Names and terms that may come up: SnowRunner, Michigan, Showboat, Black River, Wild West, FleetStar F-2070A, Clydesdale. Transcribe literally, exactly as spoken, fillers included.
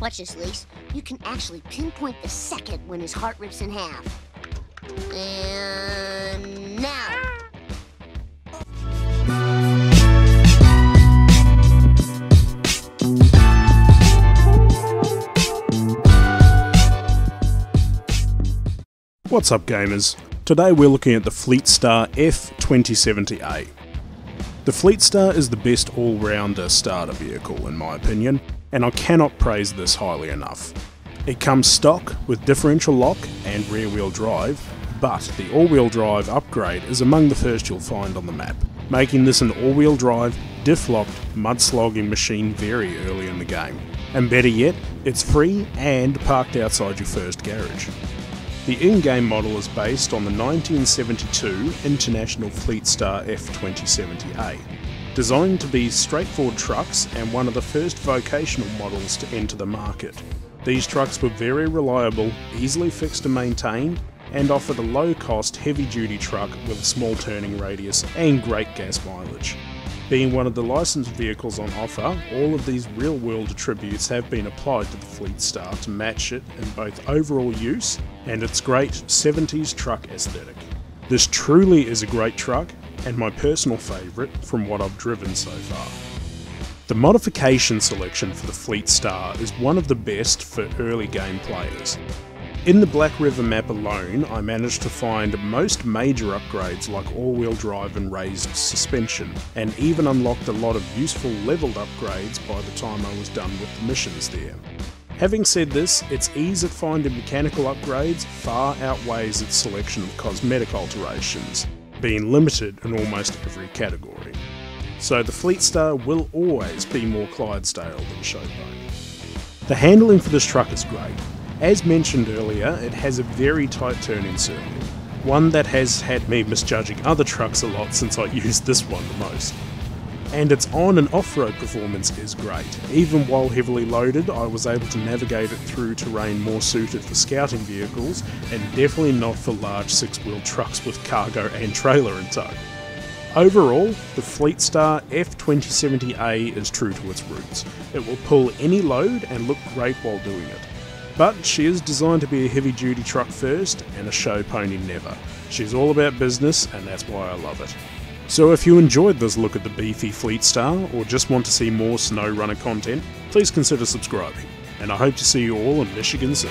Watch this, Lise. You can actually pinpoint the second when his heart rips in half. And now. What's up, gamers? Today we're looking at the FleetStar F twenty seventy A. The FleetStar is the best all-rounder starter vehicle in my opinion, and I cannot praise this highly enough. It comes stock with differential lock and rear-wheel drive, but the all-wheel drive upgrade is among the first you'll find on the map, making this an all-wheel drive, diff-locked, mud-slogging machine very early in the game. And better yet, it's free and parked outside your first garage. The in-game model is based on the nineteen seventy-two International FleetStar F twenty seventy A. Designed to be straightforward trucks and one of the first vocational models to enter the market. These trucks were very reliable, easily fixed and maintained, and offered a low-cost, heavy-duty truck with a small turning radius and great gas mileage. Being one of the licensed vehicles on offer, all of these real-world attributes have been applied to the FleetStar to match it in both overall use and its great seventies truck aesthetic. This truly is a great truck, and my personal favourite from what I've driven so far. The modification selection for the FleetStar is one of the best for early game players. In the Black River map alone, I managed to find most major upgrades like all-wheel drive and raised suspension, and even unlocked a lot of useful leveled upgrades by the time I was done with the missions there. Having said this, its ease at finding mechanical upgrades far outweighs its selection of cosmetic alterations, being limited in almost every category. So the FleetStar will always be more Clydesdale than Showboat. The handling for this truck is great. As mentioned earlier, it has a very tight turn-in circle, one that has had me misjudging other trucks a lot since I used this one the most. And its on and off-road performance is great. Even while heavily loaded, I was able to navigate it through terrain more suited for scouting vehicles, and definitely not for large six-wheel trucks with cargo and trailer in tow. Overall, the FleetStar F twenty seventy A is true to its roots. It will pull any load and look great while doing it. But she is designed to be a heavy-duty truck first and a show pony never. She's all about business, and that's why I love it. So if you enjoyed this look at the beefy FleetStar, or just want to see more SnowRunner content, please consider subscribing, and I hope to see you all in Michigan soon.